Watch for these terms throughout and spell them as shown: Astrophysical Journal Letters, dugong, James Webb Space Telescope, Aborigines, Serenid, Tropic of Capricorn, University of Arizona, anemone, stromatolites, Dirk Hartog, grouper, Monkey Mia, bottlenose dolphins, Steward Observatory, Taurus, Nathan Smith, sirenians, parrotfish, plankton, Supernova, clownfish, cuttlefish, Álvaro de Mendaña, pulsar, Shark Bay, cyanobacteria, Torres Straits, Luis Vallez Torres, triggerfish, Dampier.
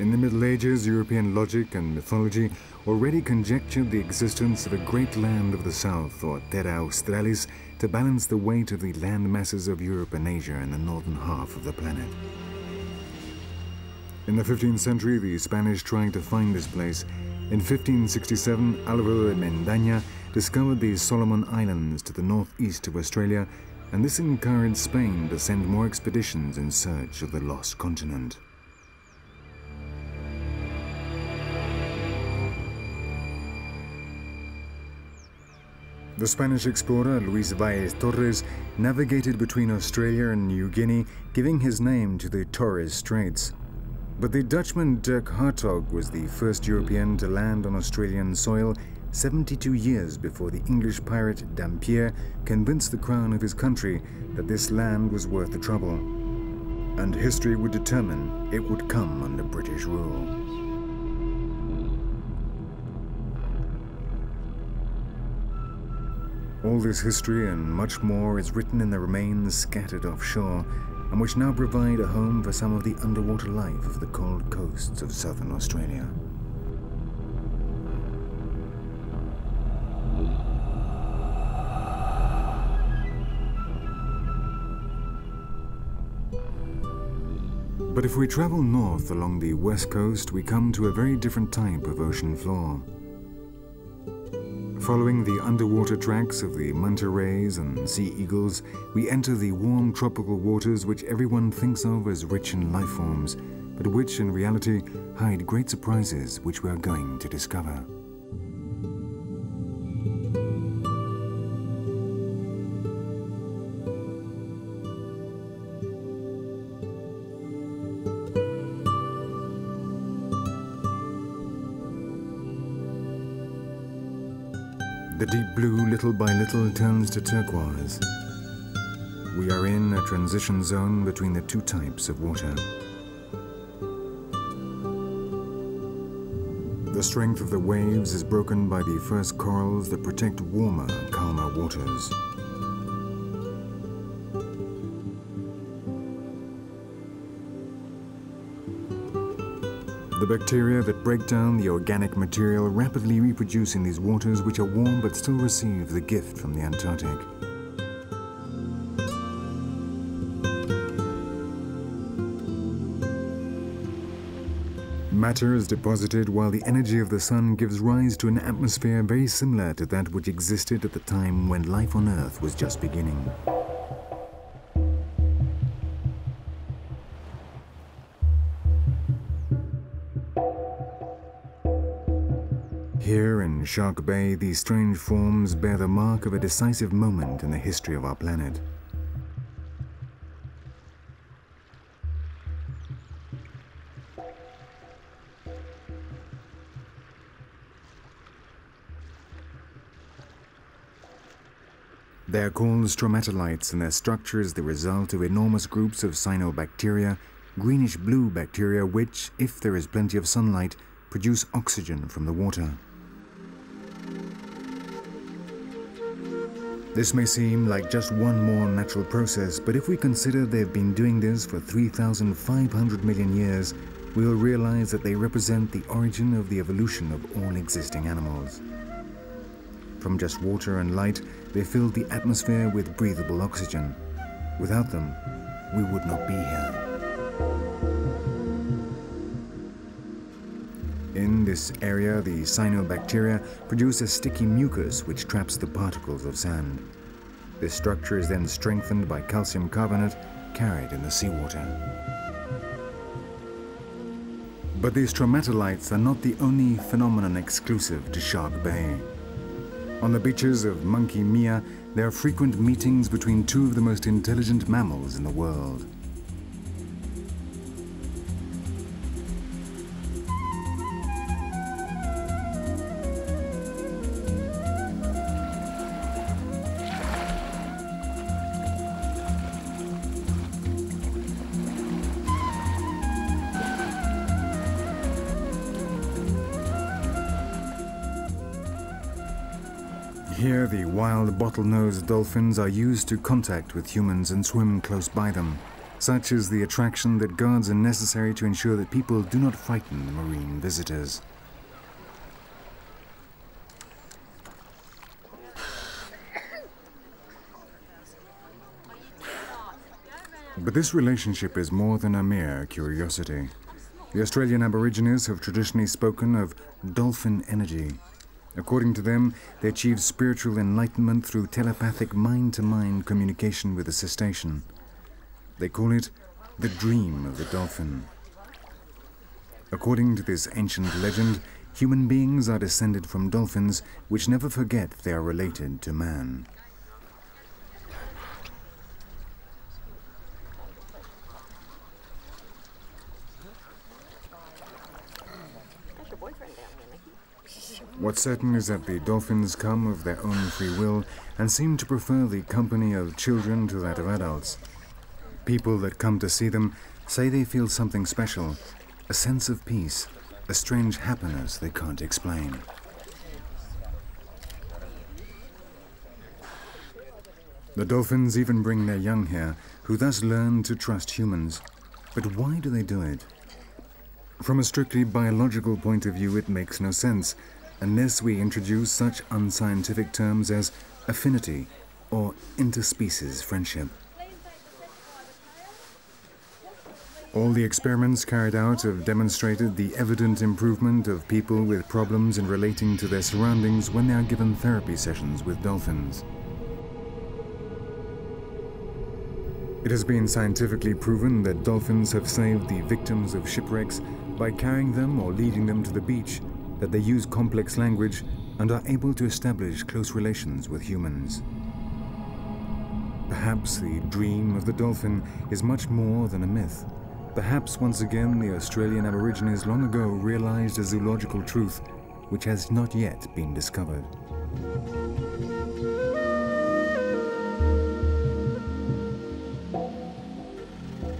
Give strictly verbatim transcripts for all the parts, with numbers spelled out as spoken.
In the Middle Ages, European logic and mythology already conjectured the existence of a great land of the south, or terra australis, to balance the weight of the land masses of Europe and Asia in the northern half of the planet. In the fifteenth century, the Spanish tried to find this place. In fifteen sixty-seven, Álvaro de Mendaña discovered the Solomon Islands to the northeast of Australia, and this encouraged Spain to send more expeditions in search of the lost continent. The Spanish explorer Luis Vallez Torres navigated between Australia and New Guinea, giving his name to the Torres Straits. But the Dutchman Dirk Hartog was the first European to land on Australian soil seventy-two years before the English pirate Dampier convinced the crown of his country that this land was worth the trouble, and history would determine it would come under British rule. All this history and much more is written in the remains scattered offshore, and which now provide a home for some of the underwater life of the cold coasts of southern Australia. But if we travel north along the west coast, we come to a very different type of ocean floor. Following the underwater tracks of the manta rays and sea eagles, we enter the warm tropical waters which everyone thinks of as rich in life forms, but which in reality hide great surprises which we are going to discover. The deep blue, little by little, turns to turquoise. We are in a transition zone between the two types of water. The strength of the waves is broken by the first corals that protect warmer, calmer waters. The bacteria that break down the organic material rapidly reproduce in these waters, which are warm but still receive the gift from the Antarctic. Matter is deposited while the energy of the sun gives rise to an atmosphere very similar to that which existed at the time when life on Earth was just beginning. Here in Shark Bay, these strange forms bear the mark of a decisive moment in the history of our planet. They are called stromatolites, and their structure is the result of enormous groups of cyanobacteria, greenish-blue bacteria which, if there is plenty of sunlight, produce oxygen from the water. This may seem like just one more natural process, but if we consider they've been doing this for three thousand five hundred million years, we will realize that they represent the origin of the evolution of all existing animals. From just water and light, they filled the atmosphere with breathable oxygen. Without them, we would not be here. In this area, the cyanobacteria produce a sticky mucus which traps the particles of sand. This structure is then strengthened by calcium carbonate carried in the seawater. But these stromatolites are not the only phenomenon exclusive to Shark Bay. On the beaches of Monkey Mia, there are frequent meetings between two of the most intelligent mammals in the world. Here, the wild bottlenose dolphins are used to contact with humans and swim close by them. Such is the attraction that guards are necessary to ensure that people do not frighten the marine visitors. But this relationship is more than a mere curiosity. The Australian Aborigines have traditionally spoken of dolphin energy. According to them, they achieved spiritual enlightenment through telepathic mind-to-mind communication with a cetacean. They call it the dream of the dolphin. According to this ancient legend, human beings are descended from dolphins, which never forget they are related to man. What's certain is that the dolphins come of their own free will and seem to prefer the company of children to that of adults. People that come to see them say they feel something special, a sense of peace, a strange happiness they can't explain. The dolphins even bring their young here, who thus learn to trust humans. But why do they do it? From a strictly biological point of view, it makes no sense, unless we introduce such unscientific terms as affinity or interspecies friendship. All the experiments carried out have demonstrated the evident improvement of people with problems in relating to their surroundings when they are given therapy sessions with dolphins. It has been scientifically proven that dolphins have saved the victims of shipwrecks by carrying them or leading them to the beach, that they use complex language and are able to establish close relations with humans. Perhaps the dream of the dolphin is much more than a myth. Perhaps once again the Australian Aborigines long ago realized a zoological truth which has not yet been discovered.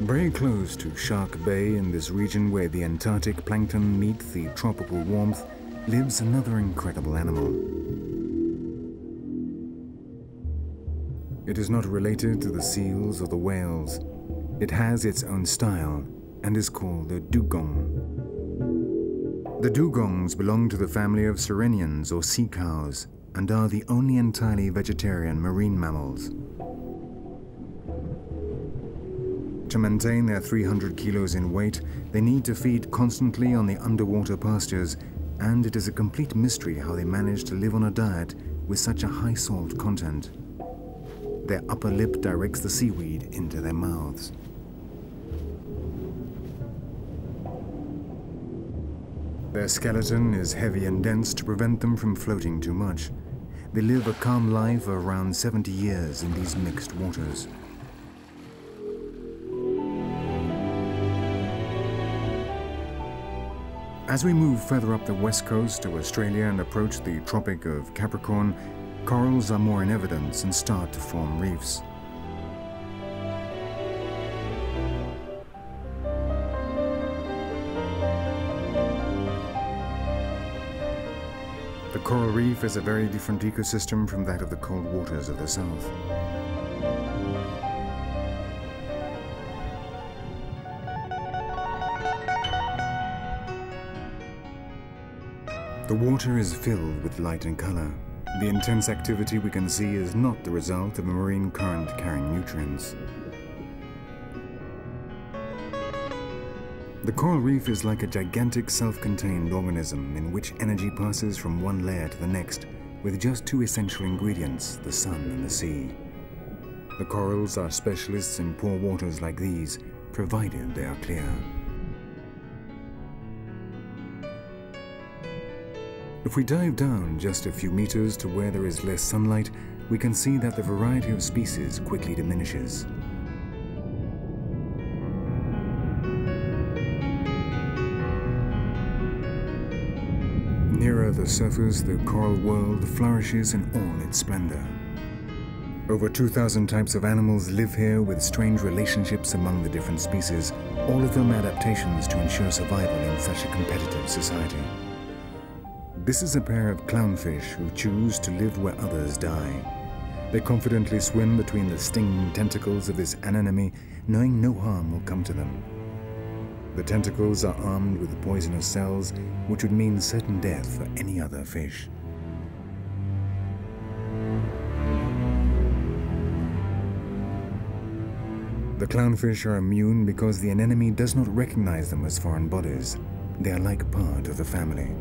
Very close to Shark Bay, in this region where the Antarctic plankton meet the tropical warmth, lives another incredible animal. It is not related to the seals or the whales. It has its own style and is called the dugong. The dugongs belong to the family of sirenians, or sea cows, and are the only entirely vegetarian marine mammals. To maintain their three hundred kilos in weight, they need to feed constantly on the underwater pastures, and it is a complete mystery how they manage to live on a diet with such a high salt content. Their upper lip directs the seaweed into their mouths. Their skeleton is heavy and dense to prevent them from floating too much. They live a calm life of around seventy years in these mixed waters. As we move further up the west coast to Australia and approach the Tropic of Capricorn, corals are more in evidence and start to form reefs. The coral reef is a very different ecosystem from that of the cold waters of the south. The water is filled with light and color. The intense activity we can see is not the result of a marine current carrying nutrients. The coral reef is like a gigantic self-contained organism in which energy passes from one layer to the next with just two essential ingredients, the sun and the sea. The corals are specialists in poor waters like these, provided they are clear. If we dive down just a few meters to where there is less sunlight, we can see that the variety of species quickly diminishes. Nearer the surface, the coral world flourishes in all its splendor. Over two thousand types of animals live here with strange relationships among the different species, all of them adaptations to ensure survival in such a competitive society. This is a pair of clownfish who choose to live where others die. They confidently swim between the stinging tentacles of this anemone, knowing no harm will come to them. The tentacles are armed with poisonous cells, which would mean certain death for any other fish. The clownfish are immune because the anemone does not recognize them as foreign bodies. They are like part of the family.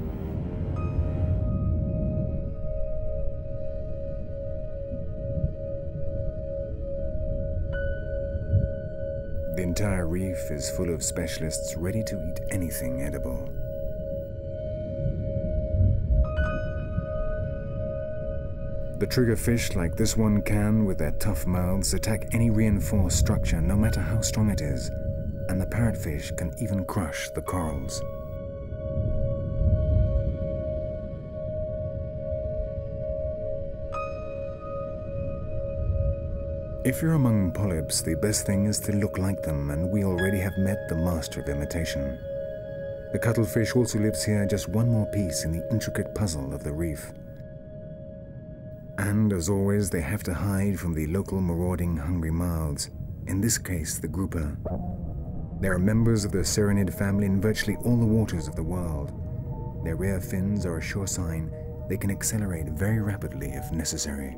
The entire reef is full of specialists ready to eat anything edible. The triggerfish like this one can, with their tough mouths, attack any reinforced structure, no matter how strong it is, and the parrotfish can even crush the corals. If you're among polyps, the best thing is to look like them, and we already have met the master of imitation. The cuttlefish also lives here, just one more piece in the intricate puzzle of the reef. And, as always, they have to hide from the local marauding hungry mouths, in this case the grouper. They are members of the Serenid family in virtually all the waters of the world. Their rare fins are a sure sign they can accelerate very rapidly if necessary.